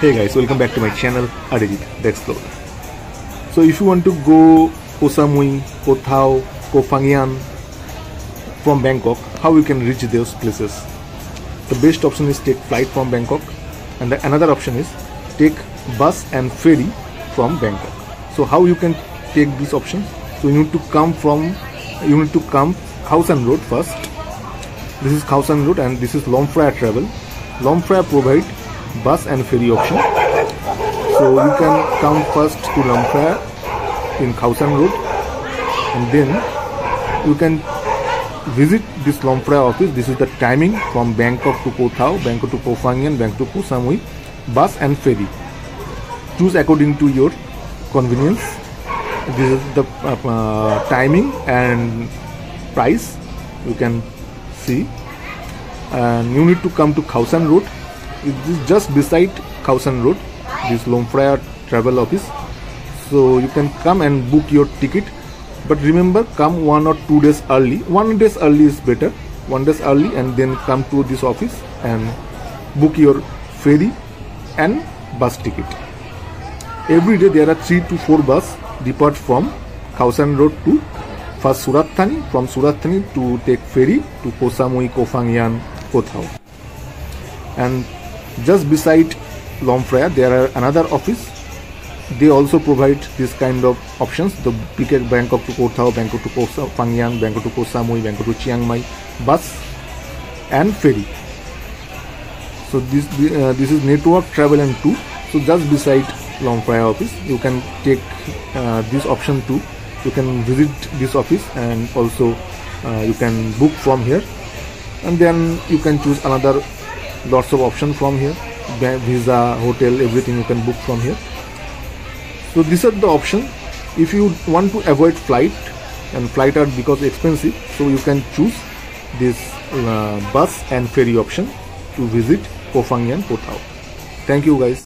Hey guys, welcome back to my channel Adijit the Explorer. So if you want to go Koh Samui, Koh Tao, Koh Phangan from Bangkok, how you can reach those places? The best option is take flight from Bangkok, and the another option is take bus and ferry from Bangkok. So how you can take these options? So you need to come Khao San Road first. This is Khao San Road and this is Lomphraya Travel. Lomphraya provide bus and ferry option, so you can come first to Lomphraya in Khao San Road, and then you can visit this Lomphraya office. This is the timing from Bangkok to Koh Tao, Bangkok to Koh Phangan, Bangkok to Koh Samui, bus and ferry. Choose according to your convenience. This is the timing and price you can see, and you need to come to Khao San Road. It is just beside Khao San Road, this Lomphraya travel office. So you can come and book your ticket, but remember, come 1 or 2 days early. 1 day early is better. 1 day early, and then come to this office and book your ferry and bus ticket. Every day there are 3 to 4 bus depart from Khao San Road to first Surat Thani, from Surat Thani to take ferry to Koh Samui, Koh Phangan, Koh Tao. And just beside Lomphraya there are another office. They also provide this kind of options, the bigger Bangkok to Koh Tao, Bangkok to Koh Phangan, Bangkok to Koh Samui, Bangkok to Chiang Mai, bus and ferry. So this is Network Travel and Tour. So just beside Lomphraya office you can take this option too. You can visit this office, and also you can book from here, and then you can choose another lots of options from here, visa, hotel, everything you can book from here. So these are the options. If you want to avoid flight, and flight are because expensive, so you can choose this bus and ferry option to visit Koh Phangan, Koh Tao. Thank you guys.